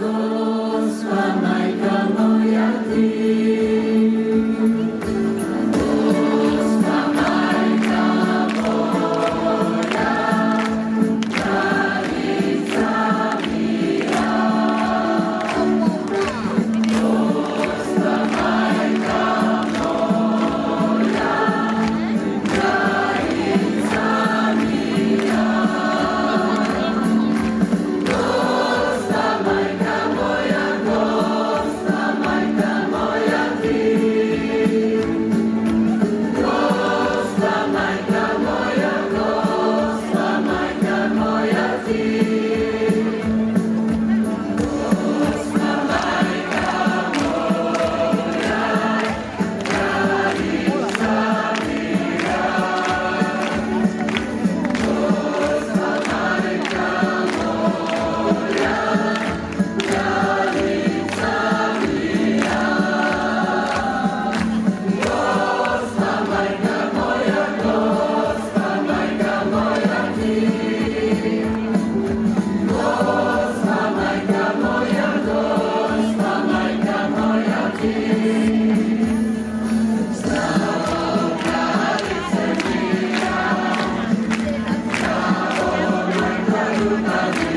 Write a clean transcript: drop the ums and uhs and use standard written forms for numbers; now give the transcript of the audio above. Gospa, Majka moja Ty. Thank you.